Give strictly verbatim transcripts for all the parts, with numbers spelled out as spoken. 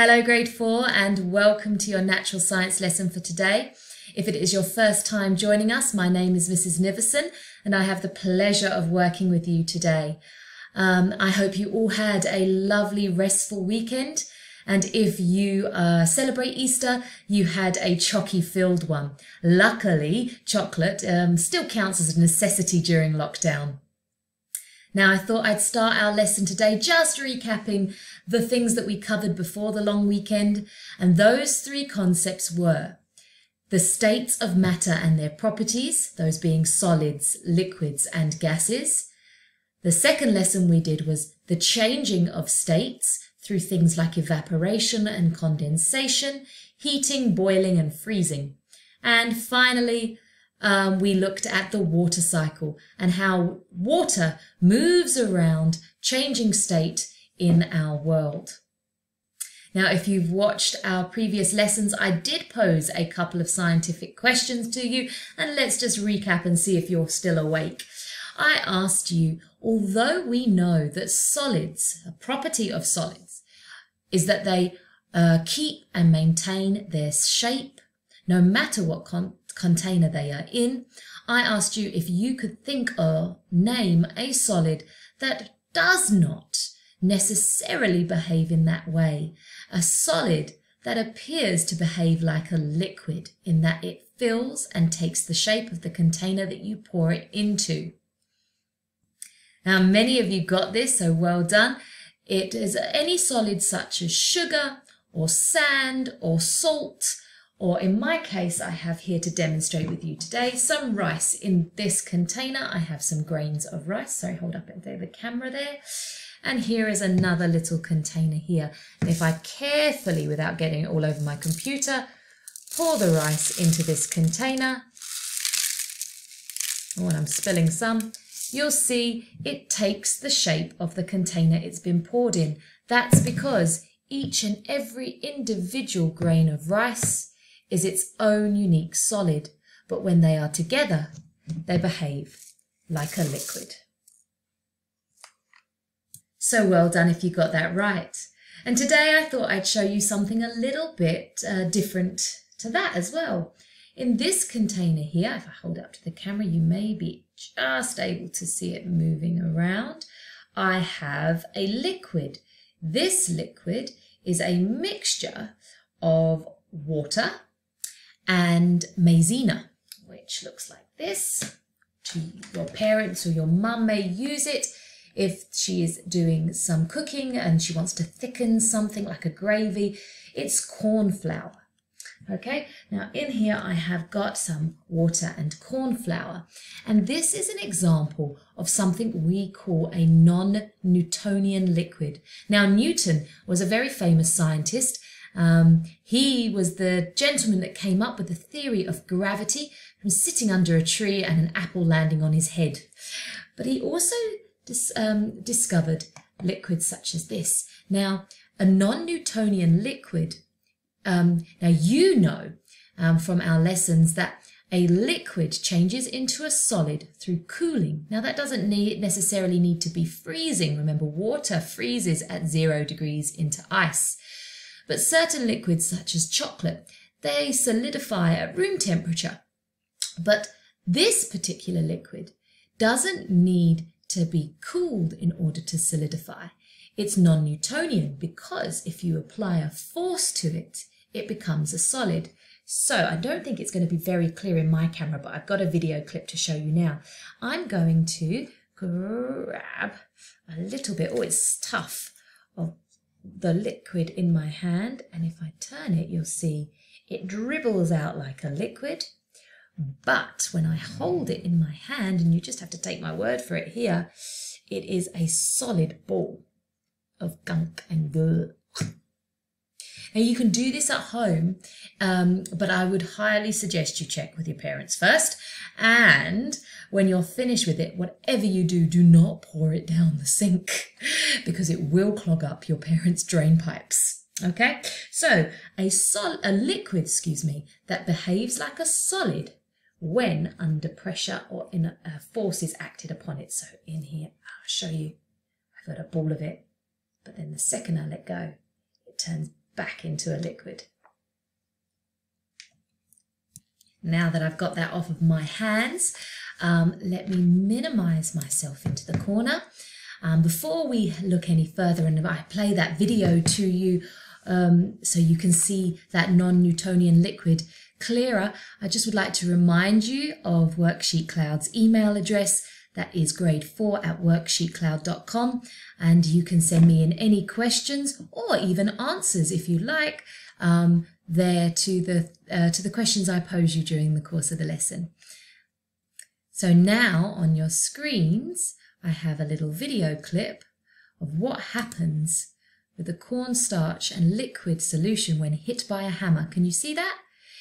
Hello grade four and welcome to your natural science lesson for today. If it is your first time joining us, my name is Missus Niverson and I have the pleasure of working with you today. Um, I hope you all had a lovely restful weekend, and if you uh, celebrate Easter, you had a chocky filled one. Luckily, chocolate um, still counts as a necessity during lockdown. Now, I thought I'd start our lesson today just recapping the things that we covered before the long weekend, and those three concepts were the states of matter and their properties, those being solids, liquids and gases. The second lesson we did was the changing of states through things like evaporation and condensation, heating, boiling and freezing. And finally, Um, we looked at the water cycle and how water moves around, changing state in our world. Now, if you've watched our previous lessons, I did pose a couple of scientific questions to you, and let's just recap and see if you're still awake. I asked you, although we know that solids, a property of solids, is that they uh, keep and maintain their shape, no matter what con container they are in, I asked you if you could think or name a solid that does not necessarily behave in that way. A solid that appears to behave like a liquid in that it fills and takes the shape of the container that you pour it into. Now, many of you got this, so well done. It is any solid such as sugar or sand or salt, or in my case, I have here to demonstrate with you today some rice. In this container, I have some grains of rice. Sorry, hold up the camera there. And here is another little container here. And if I carefully, without getting it all over my computer, pour the rice into this container, oh, and I'm spilling some, you'll see it takes the shape of the container it's been poured in. That's because each and every individual grain of rice is its own unique solid, but when they are together, they behave like a liquid. So well done if you got that right. And today I thought I'd show you something a little bit uh, different to that as well. In this container here, if I hold up to the camera, you may be just able to see it moving around. I have a liquid. This liquid is a mixture of water and maizena, which looks like this. Your parents or your mum may use it if she is doing some cooking and she wants to thicken something like a gravy. It's corn flour. Okay, now in here I have got some water and corn flour, and this is an example of something we call a non-Newtonian liquid. Now, Newton was a very famous scientist. Um, he was the gentleman that came up with the theory of gravity from sitting under a tree and an apple landing on his head. But he also dis um, discovered liquids such as this. Now, a non-Newtonian liquid, um, now you know um, from our lessons that a liquid changes into a solid through cooling. Now, that doesn't need, necessarily need to be freezing. Remember, water freezes at zero degrees into ice. But certain liquids such as chocolate, they solidify at room temperature. But this particular liquid doesn't need to be cooled in order to solidify. It's non-Newtonian because if you apply a force to it, it becomes a solid. So I don't think it's going to be very clear in my camera, but I've got a video clip to show you now. I'm going to grab a little bit, oh, it's tough, of the liquid in my hand, and if I turn it, you'll see it dribbles out like a liquid. But when I hold it in my hand, and you just have to take my word for it here, it is a solid ball of gunk and goo. Now, you can do this at home, um, but I would highly suggest you check with your parents first. And when you're finished with it, whatever you do, do not pour it down the sink because it will clog up your parents' drain pipes. Okay, so a sol- a liquid, excuse me, that behaves like a solid when under pressure or in a, a force is acted upon it. So in here, I'll show you. I've got a ball of it, but then the second I let go, it turns back into a liquid. Now that I've got that off of my hands, um, let me minimize myself into the corner. Um, before we look any further, and I play that video to you um, so you can see that non-Newtonian liquid clearer, I just would like to remind you of Worksheet Cloud's email address. That is grade four at worksheet cloud dot com, and you can send me in any questions or even answers if you like um, there to the, uh, to the questions I pose you during the course of the lesson. So now on your screens, I have a little video clip of what happens with the cornstarch and liquid solution when hit by a hammer. Can you see that?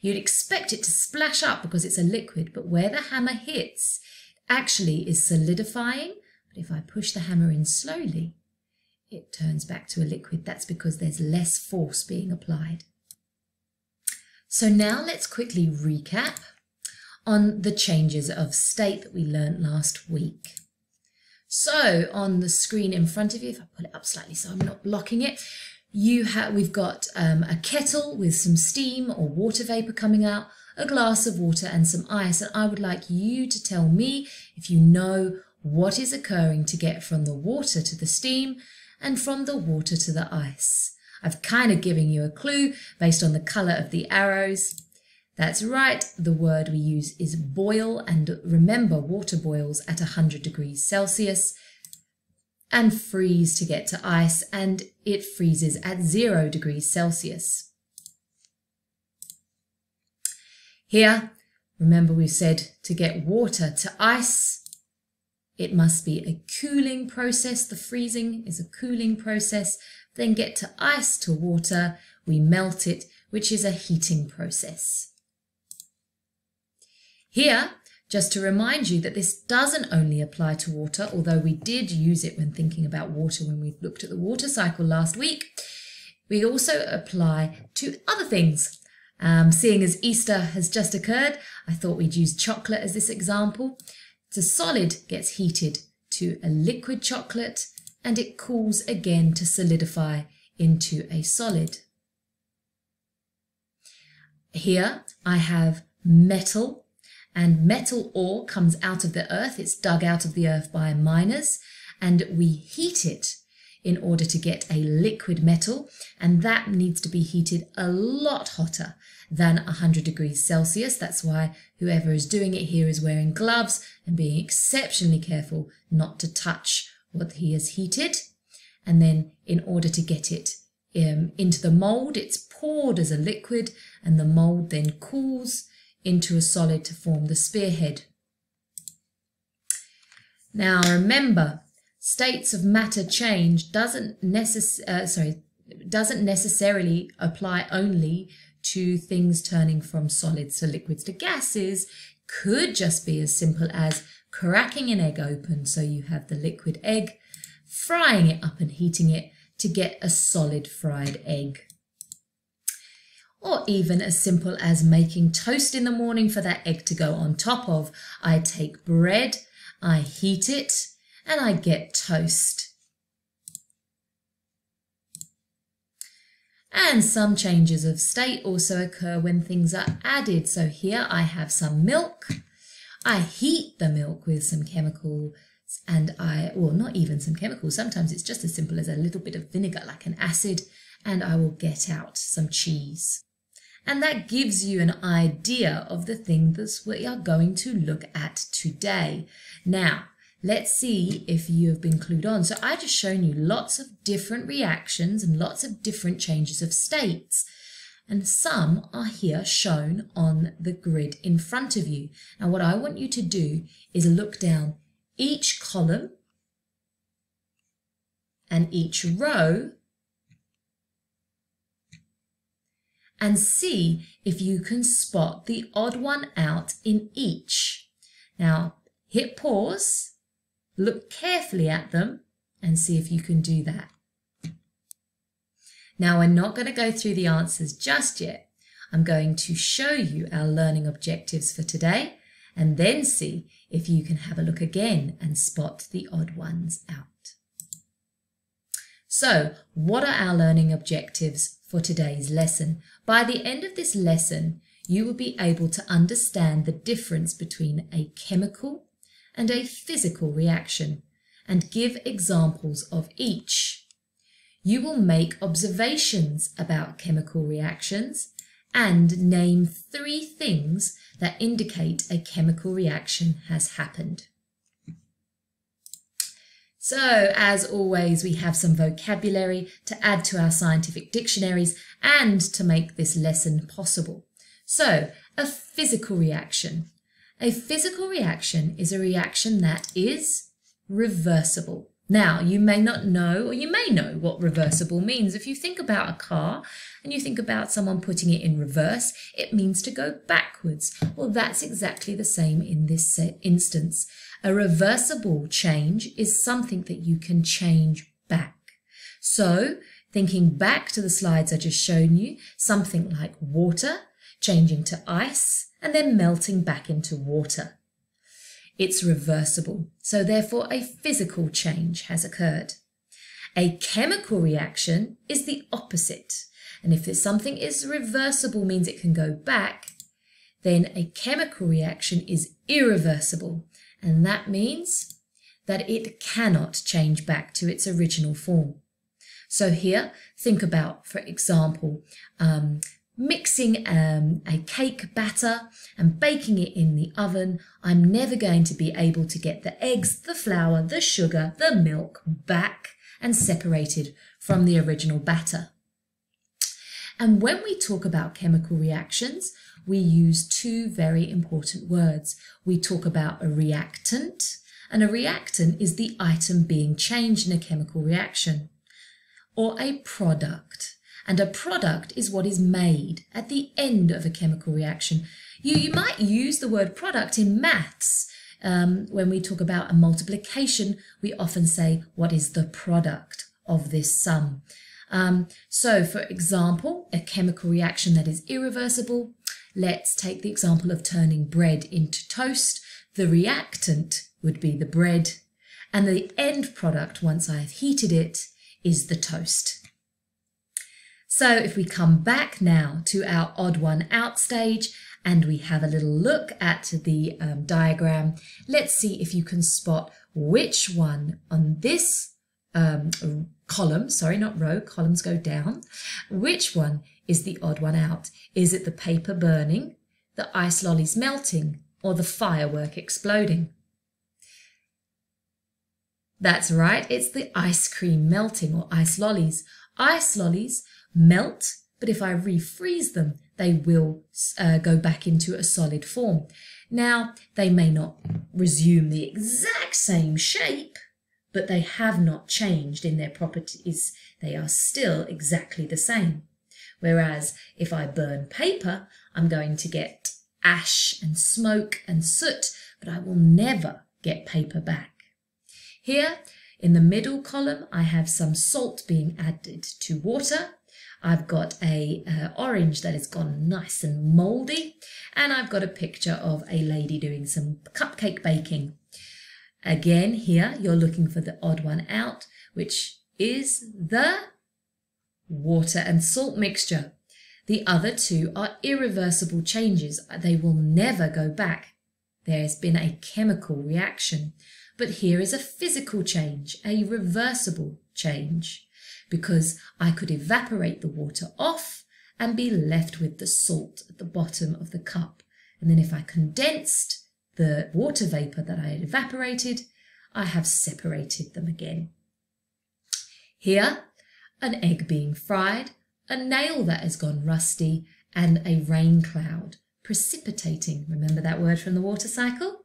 You'd expect it to splash up because it's a liquid, but where the hammer hits actually is solidifying. But if I push the hammer in slowly, it turns back to a liquid. That's because there's less force being applied. So now let's quickly recap on the changes of state that we learnt last week. So on the screen in front of you, if I pull it up slightly so I'm not blocking it, you have we've got um, a kettle with some steam or water vapor coming out, a glass of water and some ice, and I would like you to tell me if you know what is occurring to get from the water to the steam and from the water to the ice. I've kind of given you a clue based on the color of the arrows. That's right, the word we use is boil, and remember water boils at one hundred degrees Celsius and freeze to get to ice, and it freezes at zero degrees Celsius. Here, remember we've said to get water to ice, it must be a cooling process. The freezing is a cooling process. Then get to ice to water, we melt it, which is a heating process. Here, just to remind you that this doesn't only apply to water, although we did use it when thinking about water when we looked at the water cycle last week, we also apply to other things. Um, seeing as Easter has just occurred, I thought we'd use chocolate as this example. It's a solid gets heated to a liquid chocolate, and it cools again to solidify into a solid. Here I have metal, and metal ore comes out of the earth. It's dug out of the earth by miners, and we heat it in order to get a liquid metal, and that needs to be heated a lot hotter than one hundred degrees Celsius. That's why whoever is doing it here is wearing gloves and being exceptionally careful not to touch what he has heated. And then in order to get it um, into the mold, it's poured as a liquid, and the mold then cools into a solid to form the spearhead. Now remember, states of matter change doesn't necess- uh, sorry, doesn't necessarily apply only to things turning from solids to liquids to gases. Could just be as simple as cracking an egg open so you have the liquid egg, frying it up and heating it to get a solid fried egg. Or even as simple as making toast in the morning for that egg to go on top of. I take bread, I heat it, and I get toast. And some changes of state also occur when things are added. So here I have some milk. I heat the milk with some chemicals, and I, well, not even some chemicals, sometimes it's just as simple as a little bit of vinegar, like an acid, and I will get out some cheese. And that gives you an idea of the thing that we are going to look at today. Now, let's see if you have been clued on. So I've just shown you lots of different reactions and lots of different changes of states. And some are here shown on the grid in front of you. Now what I want you to do is look down each column and each row and see if you can spot the odd one out in each. Now hit pause. Look carefully at them and see if you can do that. Now we're not going to go through the answers just yet. I'm going to show you our learning objectives for today and then see if you can have a look again and spot the odd ones out. So, what are our learning objectives for today's lesson? By the end of this lesson, you will be able to understand the difference between a chemical and a physical reaction and give examples of each. You will make observations about chemical reactions and name three things that indicate a chemical reaction has happened. So, as always, we have some vocabulary to add to our scientific dictionaries and to make this lesson possible. So, a physical reaction. A physical reaction is a reaction that is reversible. Now, you may not know, or you may know what reversible means. If you think about a car and you think about someone putting it in reverse, it means to go backwards. Well, that's exactly the same in this instance. A reversible change is something that you can change back. So, thinking back to the slides I just showed you, something like water changing to ice and then melting back into water. It's reversible, so therefore a physical change has occurred. A chemical reaction is the opposite, and if something is reversible means it can go back, then a chemical reaction is irreversible, and that means that it cannot change back to its original form. So here, think about, for example, um, mixing um, a cake batter and baking it in the oven. I'm never going to be able to get the eggs, the flour, the sugar, the milk back and separated from the original batter. And when we talk about chemical reactions, we use two very important words. We talk about a reactant, and a reactant is the item being changed in a chemical reaction, or a product. And a product is what is made at the end of a chemical reaction. You, you might use the word product in maths. Um, when we talk about a multiplication, we often say, what is the product of this sum? Um, so, for example, a chemical reaction that is irreversible. Let's take the example of turning bread into toast. The reactant would be the bread, and the end product, once I have heated it, is the toast. So if we come back now to our odd one out stage and we have a little look at the um, diagram, let's see if you can spot which one on this um, column, sorry, not row, columns go down, which one is the odd one out? Is it the paper burning, the ice lollies melting, or the firework exploding? That's right, it's the ice cream melting, or ice lollies. Ice lollies melt, but if I refreeze them, they will uh, go back into a solid form. Now, they may not resume the exact same shape, but they have not changed in their properties. They are still exactly the same. Whereas, if I burn paper, I'm going to get ash and smoke and soot, but I will never get paper back. Here, in the middle column, I have some salt being added to water. I've got a uh, orange that has gone nice and mouldy, and I've got a picture of a lady doing some cupcake baking. Again, here you're looking for the odd one out, which is the water and salt mixture. The other two are irreversible changes. They will never go back. There's been a chemical reaction, but here is a physical change, a reversible change, because I could evaporate the water off and be left with the salt at the bottom of the cup. And then if I condensed the water vapor that I had evaporated, I have separated them again. Here, an egg being fried, a nail that has gone rusty, and a rain cloud precipitating. Remember that word from the water cycle?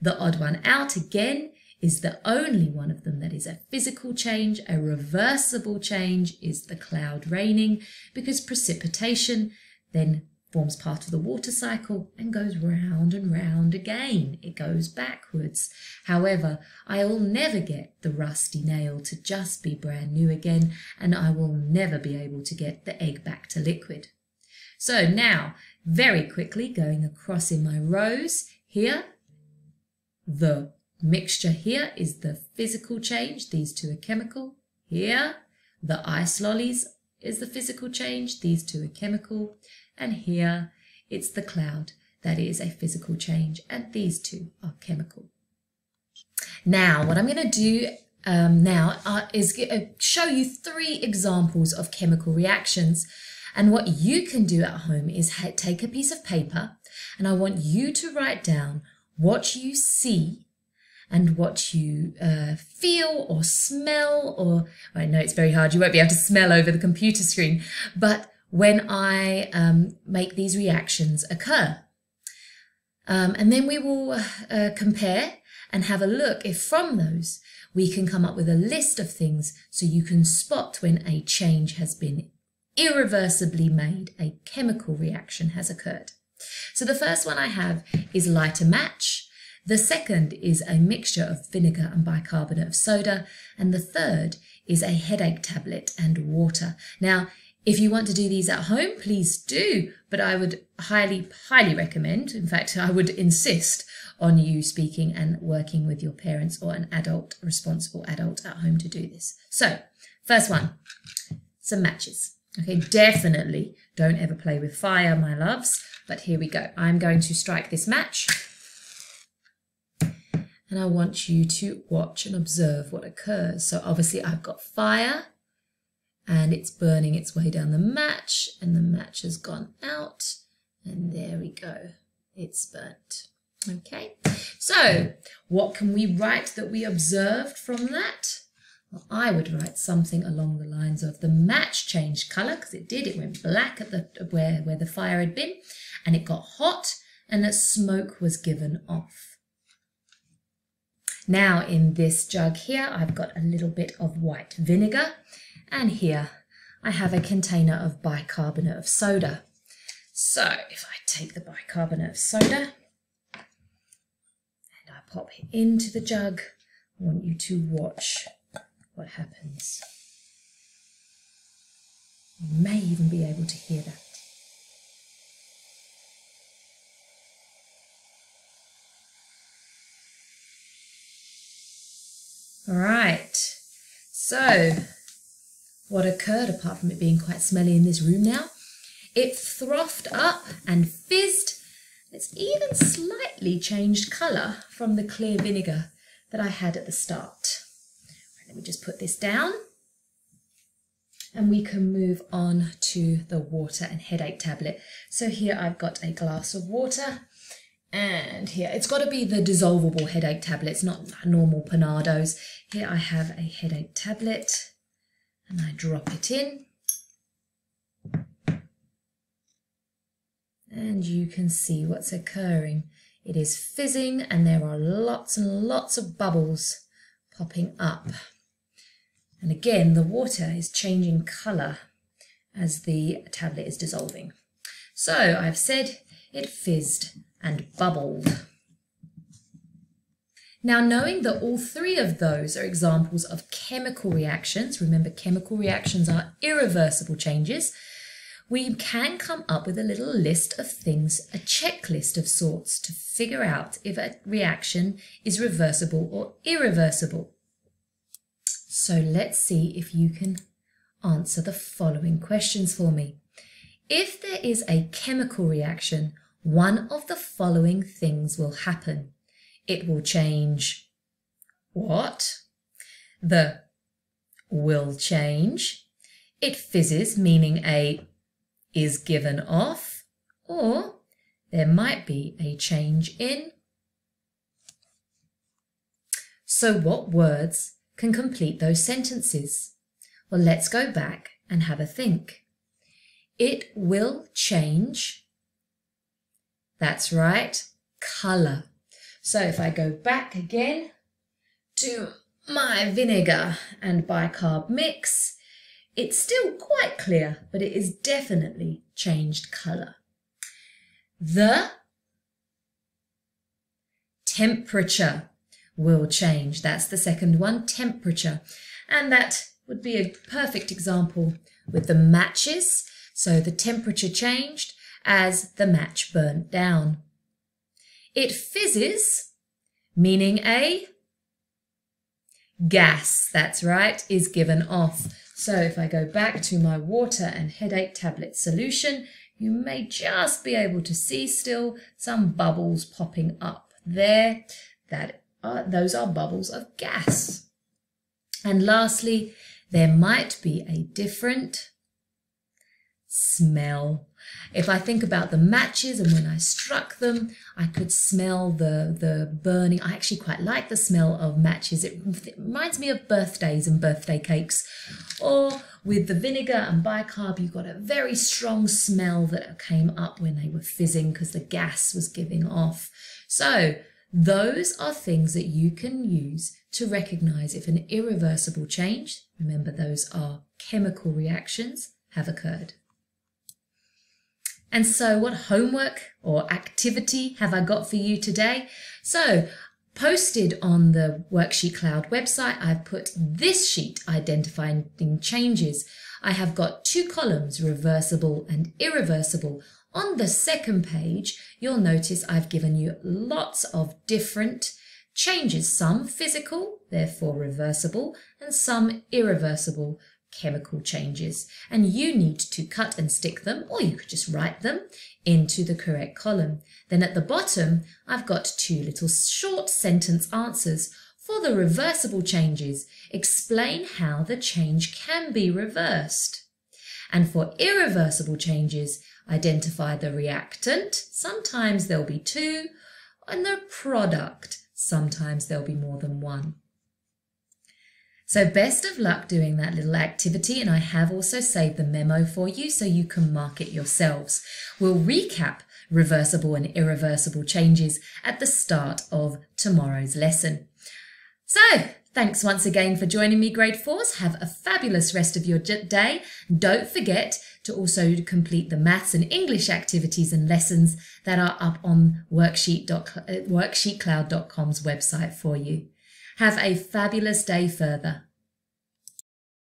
The odd one out again is the only one of them that is a physical change. A reversible change is the cloud raining, because precipitation then forms part of the water cycle and goes round and round again. It goes backwards. However, I will never get the rusty nail to just be brand new again, and I will never be able to get the egg back to liquid. So now, very quickly, going across in my rows here, the mixture here is the physical change. These two are chemical. Here, the ice lollies is the physical change, these two are chemical, and here it's the cloud that is a physical change, and these two are chemical. Now, what I'm going to do um, now uh, is show you three examples of chemical reactions. And what you can do at home is ha take a piece of paper, and I want you to write down what you see and what you uh, feel or smell, or I know it's very hard, you won't be able to smell over the computer screen, but when I um, make these reactions occur. Um, and then we will uh, compare and have a look if from those we can come up with a list of things so you can spot when a change has been irreversibly made, a chemical reaction has occurred. So the first one I have is light a match. The second is a mixture of vinegar and bicarbonate of soda. And the third is a headache tablet and water. Now, if you want to do these at home, please do. But I would highly, highly recommend, in fact, I would insist on you speaking and working with your parents or an adult, responsible adult at home to do this. So, first one, some matches. Okay, definitely don't ever play with fire, my loves. But here we go. I'm going to strike this match. And I want you to watch and observe what occurs. So obviously I've got fire and it's burning its way down the match, and the match has gone out, and there we go, it's burnt. Okay, so what can we write that we observed from that? Well, I would write something along the lines of the match changed colour, because it did, it went black at the where, where the fire had been, and it got hot, and that smoke was given off. Now in this jug here, I've got a little bit of white vinegar, and here I have a container of bicarbonate of soda. So if I take the bicarbonate of soda and I pop it into the jug, I want you to watch what happens. You may even be able to hear that. All right, so what occurred, apart from it being quite smelly in this room now, it frothed up and fizzed. It's even slightly changed colour from the clear vinegar that I had at the start. Right, let me just put this down, and we can move on to the water and headache tablet. So here I've got a glass of water. And here, it's got to be the dissolvable headache tablets, not normal Panados. Here I have a headache tablet, and I drop it in. And you can see what's occurring. It is fizzing, and there are lots and lots of bubbles popping up. And again, the water is changing colour as the tablet is dissolving. So I've said it fizzed and bubbled. Now, knowing that all three of those are examples of chemical reactions, remember chemical reactions are irreversible changes, we can come up with a little list of things, a checklist of sorts, to figure out if a reaction is reversible or irreversible. So let's see if you can answer the following questions for me. If there is a chemical reaction, one of the following things will happen. It will change what? The will change. It fizzes, meaning a is given off. Or there might be a change in. So what words can complete those sentences? Well, let's go back and have a think. It will change. That's right, colour. So if I go back again to my vinegar and bicarb mix, it's still quite clear, but it is definitely changed colour. The temperature will change. That's the second one, temperature. And that would be a perfect example with the matches. So the temperature changed as the match burnt down. It fizzes, meaning a gas, that's right, is given off. So if I go back to my water and headache tablet solution, you may just be able to see still some bubbles popping up there. That are, those are bubbles of gas. And lastly, there might be a different smell. If I think about the matches and when I struck them, I could smell the, the burning. I actually quite like the smell of matches. It, it reminds me of birthdays and birthday cakes. Or with the vinegar and bicarb, you got a very strong smell that came up when they were fizzing because the gas was giving off. So those are things that you can use to recognize if an irreversible change, remember those are chemical reactions, have occurred. And so what homework or activity have I got for you today? So posted on the Worksheet Cloud website, I've put this sheet, identifying changes. I have got two columns, reversible and irreversible. On the second page, you'll notice I've given you lots of different changes, some physical, therefore reversible, and some irreversible chemical changes, and you need to cut and stick them, or you could just write them into the correct column. Then at the bottom, I've got two little short sentence answers for the reversible changes. Explain how the change can be reversed. And for irreversible changes, identify the reactant. Sometimes there'll be two, and the product. Sometimes there'll be more than one. So best of luck doing that little activity, and I have also saved the memo for you so you can mark it yourselves. We'll recap reversible and irreversible changes at the start of tomorrow's lesson. So thanks once again for joining me, Grade Fours. Have a fabulous rest of your day. Don't forget to also complete the maths and English activities and lessons that are up on worksheet cloud dot com's website for you. Have a fabulous day further.